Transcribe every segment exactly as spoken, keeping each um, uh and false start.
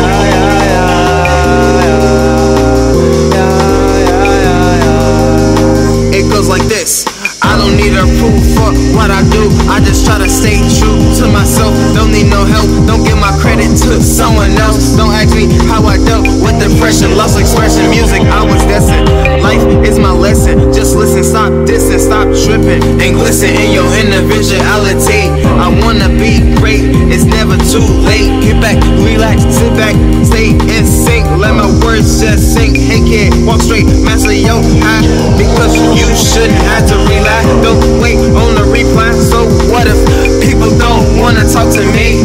yeah. Like this, I don't need approval for what I do. I just try to stay true to myself. Don't need no help. Don't give my credit to someone else. Don't ask me how I dealt with depression, lost expression. Music, I was destined. Life is my lesson. Just listen, stop dissing, stop tripping, and glisten in your individuality. I wanna be great. It's never too late. Get back, relax, sit back, stay in sync. Let my words just sink. Hey kid, walk straight, master your high, because you shouldn't have to rely. Don't wait on the reply. So what if people don't wanna talk to me?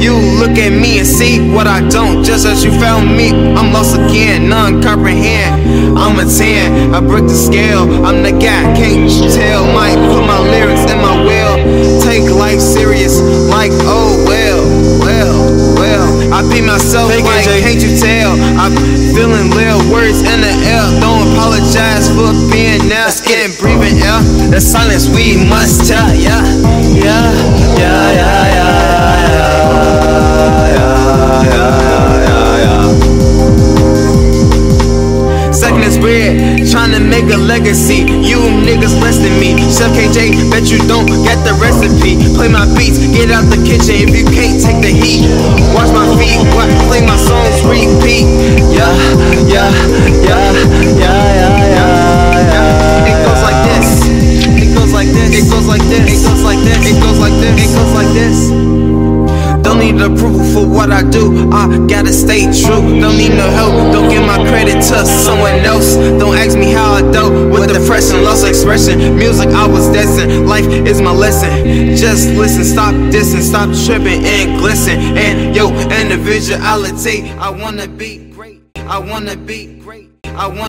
You look at me and see what I don't. Just as you found me, I'm lost again. None comprehend. I'm a ten. I break the scale. I'm the guy. Can't you tell? Might put my lyrics in my will. Take life serious, like oh well, well, well. I be myself. Take like it, can't you tell? I'm feeling little words in the air. Don't apologize for being now. Let's get it, breathing air. The silence we must tell. Yeah, yeah, yeah, yeah, yeah. Trying to make a legacy, you niggas less than me. Chef K J, bet you don't get the recipe. Play my beats, get out the kitchen if you can't take the heat. Watch my feet, watch, play my songs, repeat. Yeah, yeah, yeah, yeah, yeah, yeah, yeah. It goes like this. It goes like this. It goes like this. It goes like this. It goes like this. It goes like this. Don't need approval for what I do. I gotta stay true. Don't need no help. Don't give my credit to someone else. Don't ask me how I dealt with depression, lost expression. Music, I was destined. Life is my lesson. Just listen, stop dissing, stop tripping and glisten. And yo, individuality. I wanna be great. I wanna be great. I wanna.